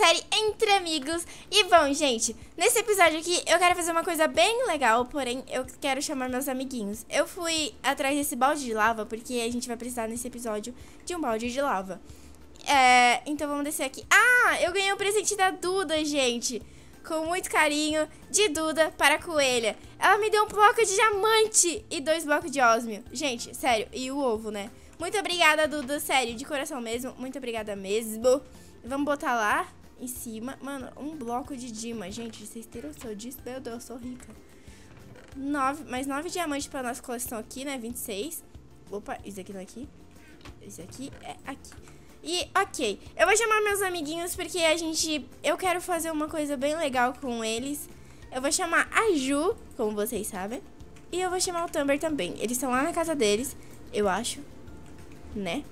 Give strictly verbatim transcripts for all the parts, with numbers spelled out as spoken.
série Entre Amigos. E bom, gente, nesse episódio aqui eu quero fazer uma coisa bem legal, porém eu quero chamar meus amiguinhos. Eu fui atrás desse balde de lava, porque a gente vai precisar nesse episódio de um balde de lava. É, então vamos descer aqui. Ah, eu ganhei um presente da Duda, gente, com muito carinho, de Duda para a coelha. Ela me deu um bloco de diamante e dois blocos de ósmio. Gente, sério, e o ovo, né? Muito obrigada, Duda, sério, de coração mesmo. Muito obrigada mesmo. Vamos botar lá em cima. Mano, um bloco de dima, gente, vocês têm noção disso? Meu Deus, eu sou rica. Nove, mais nove diamantes para nossa coleção aqui, né? vinte e seis. Opa, isso aqui não é aqui. Isso aqui é aqui. E, ok, eu vou chamar meus amiguinhos porque a gente... Eu quero fazer uma coisa bem legal com eles. Eu vou chamar a Ju, como vocês sabem. E eu vou chamar o Thunder também. Eles estão lá na casa deles, eu acho, né?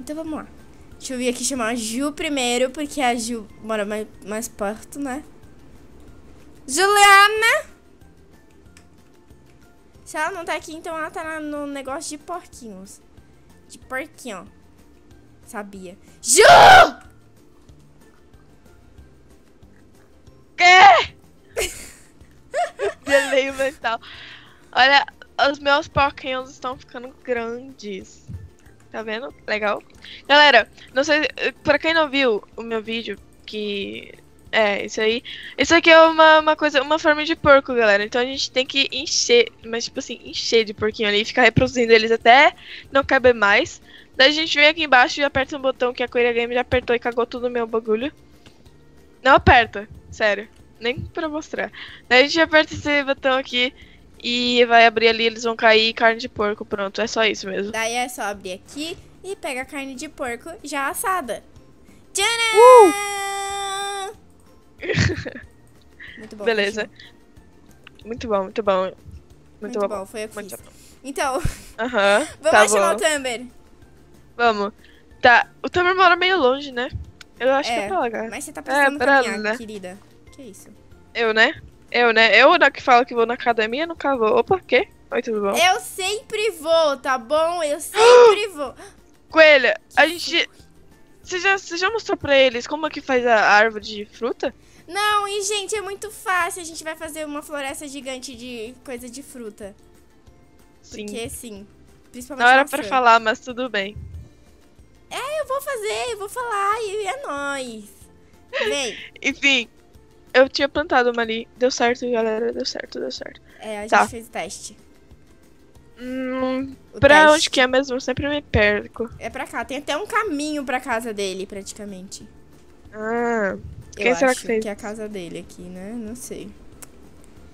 Então vamos lá. Deixa eu vir aqui chamar a Ju primeiro, porque a Ju mora mais, mais perto, né? Juliana! Se ela não tá aqui, então ela tá lá no negócio de porquinhos. De porquinho, ó. Sabia. Ju! Que? Delay mental. Olha, os meus porquinhos estão ficando grandes. Tá vendo? Legal. Galera, não sei, pra quem não viu o meu vídeo, que é isso aí. Isso aqui é uma, uma coisa, uma forma de porco, galera. Então a gente tem que encher, mas tipo assim, encher de porquinho ali, ficar reproduzindo eles até não caber mais. Daí a gente vem aqui embaixo e aperta um botão que a Coery Game já apertou e cagou tudo o meu bagulho. Não aperta, sério. Nem pra mostrar. Daí a gente aperta esse botão aqui e vai abrir ali, eles vão cair, carne de porco, pronto. É só isso mesmo. Daí é só abrir aqui e pega a carne de porco já assada. Tcharam! Uh! Muito bom. Beleza. Gente. Muito bom, muito bom. Muito, muito bom. bom, foi eu que muito fiz. Bom. Então, uh-huh, vamos tá chamar o Thunder. Vamos. Tá, o Thunder mora meio longe, né? Eu acho é, que é pra lá, cara. Mas você tá precisando é, caminhar, né, querida? Que isso? Eu, né? Eu, né? Eu na que falo que vou na academia, nunca vou. Opa, quê? Oi, tudo bom? Eu sempre vou, tá bom? Eu sempre vou. Coelha, a gente... Você já, você já mostrou pra eles como é que faz a árvore de fruta? Não, e gente, é muito fácil. A gente vai fazer uma floresta gigante de coisa de fruta. Sim. Porque sim. Não era pra falar, mas tudo bem. É, eu vou fazer, eu vou falar e é nóis. Vem. Enfim, eu tinha plantado uma ali. Deu certo, galera, deu certo, deu certo. É, a gente tá. fez o teste. Hum, o pra teste. Onde que é mesmo? Eu sempre me perco. É pra cá, tem até um caminho pra casa dele, praticamente. Ah, quem eu será acho que fez? Que é a casa dele aqui, né? Não sei.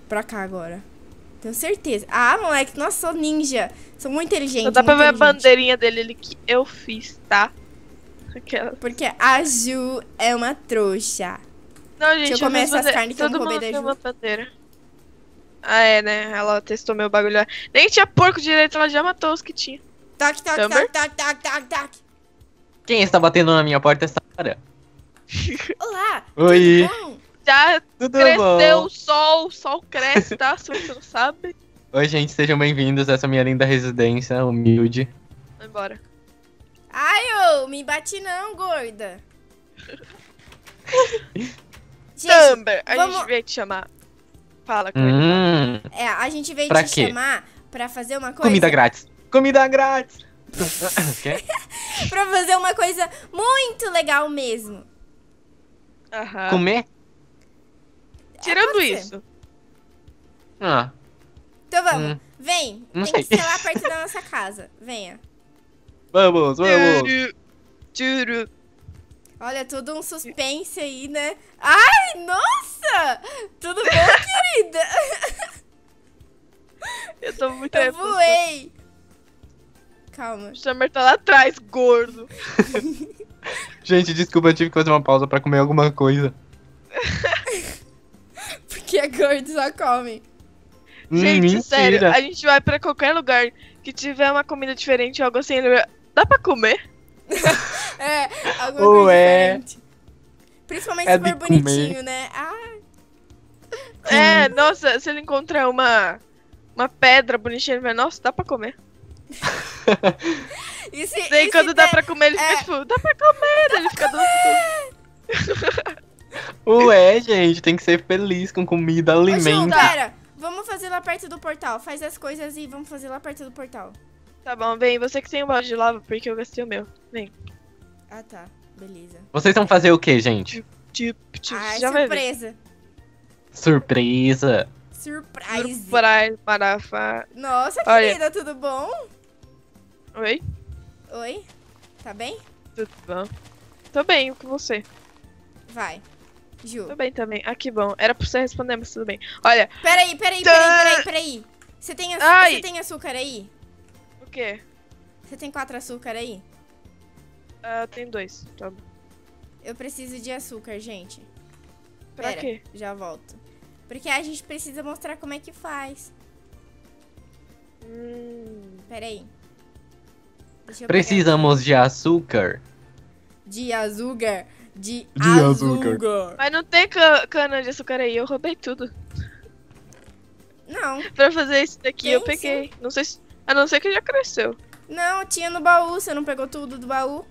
Pra cá agora. Tenho certeza. Ah, moleque, nossa, sou ninja. Sou muito inteligente. Só dá pra ver a bandeirinha dele ali que eu fiz, tá? Aquela. Porque a Ju é uma trouxa. Não, gente, deixa eu comer essas carnes que eu não comi da Ju. Uma bandeira. Ah, é, né? Ela testou meu bagulho lá. Nem tinha porco direito, ela já matou os que tinha. Toc, toc, toc, toc, toc, toc, toc. Quem está batendo na minha porta essa hora? Olá! Oi! Já tudo cresceu bom. o sol, o sol cresce, tá? Se você não sabe. Oi, gente, sejam bem-vindos a essa minha linda residência, humilde. Vai embora. Ai, ô, me bati não, gorda. Gente, Thunder, a vamos... gente veio te chamar. Fala com hum, ele. É, a gente veio pra te quê? chamar pra fazer uma coisa... Comida grátis. Comida grátis. Pra fazer uma coisa muito legal mesmo. Aham. Comer? Tirando é isso. Ah. Então vamos. Hum. Vem. Não Tem sei. que ser lá perto da nossa casa. Venha. Vamos, vamos. Tiro. Olha, tudo um suspense aí, né? Ai, nossa! Tudo bom, querida? Eu tô muito... Eu voei. Calma. O Thunder tá lá atrás, gordo. Gente, desculpa, eu tive que fazer uma pausa pra comer alguma coisa. Que é gordo, só come. Gente, Mentira. sério, a gente vai pra qualquer lugar que tiver uma comida diferente, algo assim, dá pra comer? É, alguma Ou coisa é... diferente. Principalmente é se for bonitinho, comer. né? Ah. É, nossa, se ele encontrar uma, uma pedra bonitinha, ele vai, nossa, dá pra comer. E se, Daí e quando se dá der... pra comer, ele fica é... tipo, dá pra comer, dá ele pra fica doido. Ué, gente, tem que ser feliz com comida, alimento. Ô, Ju, pera, vamos fazer lá perto do portal. Faz as coisas e vamos fazer lá perto do portal. Tá bom, vem. Você que tem um balde de lava, porque eu gastei o meu. Vem. Ah, tá. Beleza. Vocês vão fazer o que, gente? Tipo, tipo, ah, já surpresa. Surpresa. Surprise. Surprise, Marafa. Nossa, querida, tudo bom? Oi. Oi. Tá bem? Tudo bom. Tô bem, com você? Vai. Ju. Tô bem também. Ah, que bom. Era pra você responder, mas tudo bem. Olha. Peraí, peraí, peraí, peraí, peraí. Você tem, você tem açúcar aí? O quê? Você tem quatro açúcar aí? Ah, eu tenho dois. Tá bom. Eu preciso de açúcar, gente. Pra Pera, quê? Já volto. Porque a gente precisa mostrar como é que faz. Hum. Pera aí. Deixa eu Precisamos pegar. de açúcar. De açúcar. De, de açúcar. açúcar. Mas não tem cana de açúcar aí, eu roubei tudo. Não. Pra fazer isso daqui tem, eu peguei. Sim. Não sei se... A não ser que já cresceu. Não, tinha no baú, você não pegou tudo do baú.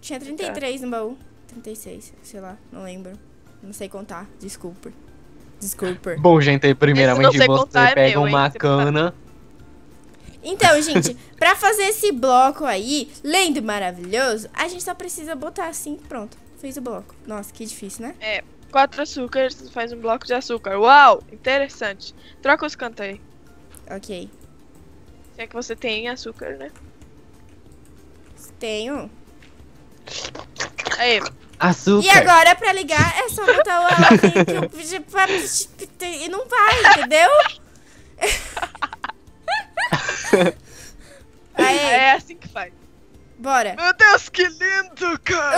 Tinha trinta e três tá. no baú. trinta e seis, sei lá, não lembro. Não sei contar, desculpa. Desculpa. Bom, gente, primeiramente você contar, pega é meu, uma hein, cana. Então, gente, pra fazer esse bloco aí, lindo e maravilhoso, a gente só precisa botar assim, pronto. Fez o bloco. Nossa, que difícil, né? É, quatro açúcares faz um bloco de açúcar. Uau, interessante. Troca os cantos aí. Ok. Se é que você tem açúcar, né? Tenho. Aí. Açúcar. E agora, pra ligar, é só botar o áudio e não vai, entendeu? Aí. É assim que faz. Bora. Meu Deus, que lindo, cara.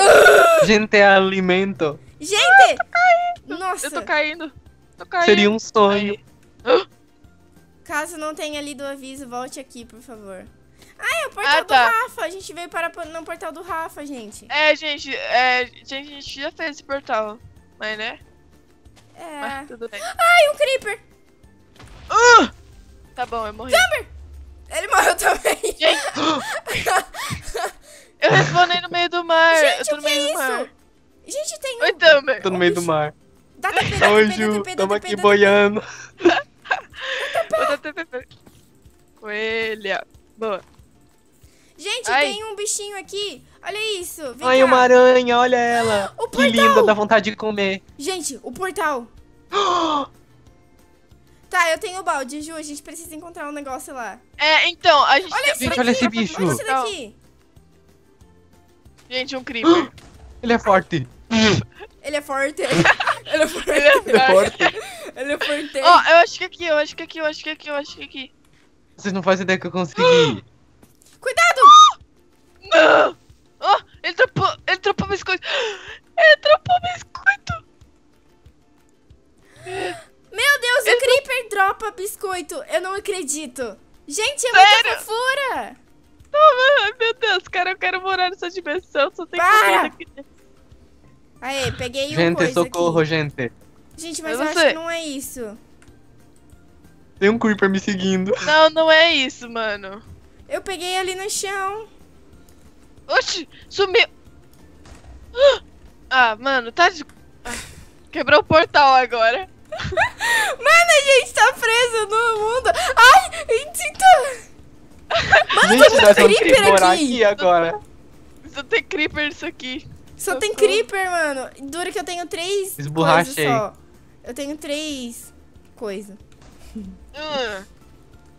Uh! Gente, é alimento. Gente! Eu tô caindo. Nossa. Eu tô caindo. Tô caindo. Seria um sonho. Uh! Caso não tenha lido o aviso, volte aqui, por favor. Ah, é o portal ah, tá. do Rafa. A gente veio para no portal do Rafa, gente. É, gente, é, gente, a gente já fez esse portal. Mas, né? É. Mas tudo bem. Ai, um creeper! Uh! Tá bom, eu morri. Thunder! Ele morreu também. Gente! Eu respondi no meio do mar. Gente, eu tô no meio é do isso? mar. Gente, tem um... Oi, Thunder. Tô no meio do mar. Dá T P, dá Oi, Ju. Tamo aqui boiando. Dá T P. Coelha. Boa. Gente, Ai. tem um bichinho aqui. Olha isso. Vem Ai, cá. uma aranha, olha ela. O que linda, dá vontade de comer. Gente, o portal. Tá, eu tenho o balde, Ju. A gente precisa encontrar um negócio lá. É, então, a gente... Olha, gente, olha esse bicho. Olha esse daqui. Gente, um creeper. Ele é forte. Ele é forte. Ele é forte. Ele é forte. Ele é forte. Ó, oh, eu acho que aqui, eu acho que aqui, eu acho que aqui, eu acho que aqui. Vocês não fazem ideia que eu consegui. Cuidado! Não! Oh, ele dropou, ele dropou biscoito. Ele dropou biscoito. Meu Deus, ele o creeper não... dropa biscoito. Eu não acredito. Gente, é muita fofura. Não, meu Deus, cara, eu quero morar nessa dimensão. Só tem Para. que... Aê, peguei gente, uma coisa Gente, socorro, aqui. gente. Gente, mas eu, eu acho que não é isso. Tem um creeper me seguindo. Não, não é isso, mano. Eu peguei ali no chão. Oxi, sumiu. Ah, mano, tá de... Ah, quebrou o portal agora. Mano, a gente tá preso no mundo. Ai, então... Mano, gente, tem um creeper aqui. aqui agora. Só tem creeper isso aqui. Só eu tem sou... creeper, mano. Dura que eu tenho três coisas só. Eu tenho três coisas. Hum.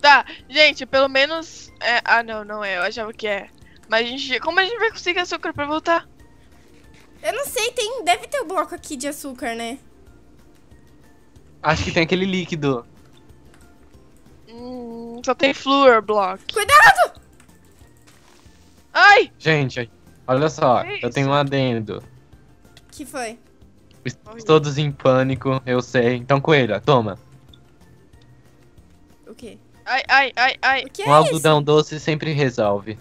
Tá, gente, pelo menos é... Ah, não, não é, eu achava que é. Mas a gente... como a gente vai conseguir açúcar pra voltar? Eu não sei, tem... deve ter um bloco aqui de açúcar, né? Acho que tem aquele líquido. Hum, só tem Flour Block. Cuidado! Ai! Gente, olha só, que eu isso? tenho um adendo. Que foi? Estamos todos em pânico, eu sei. Então, Coelha, toma. O quê? Ai, ai, ai, ai. O que é um algodão isso? doce sempre resolve.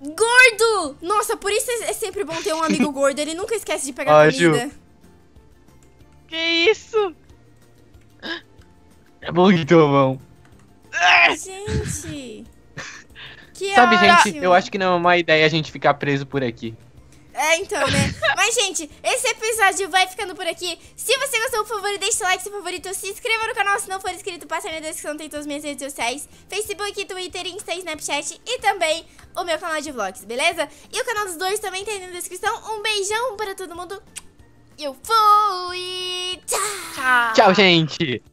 Gordo! Nossa, por isso é sempre bom ter um amigo gordo. Ele nunca esquece de pegar Ó, comida. Ju. Que isso? É muito bom. Gente. Que Sabe, ótimo. gente, eu acho que não é uma ideia a gente ficar preso por aqui. É, É, então, né? Mas, gente, esse episódio vai ficando por aqui. Se você gostou, por favor, deixe seu like, seu favorito, se inscreva no canal. Se não for inscrito, passa na minha descrição, tem todas as minhas redes sociais. Facebook, Twitter, Insta, Snapchat e também o meu canal de vlogs, beleza? E o canal dos dois também tá aí na descrição. Um beijão pra todo mundo. Eu fui! Tchau! Tchau, gente!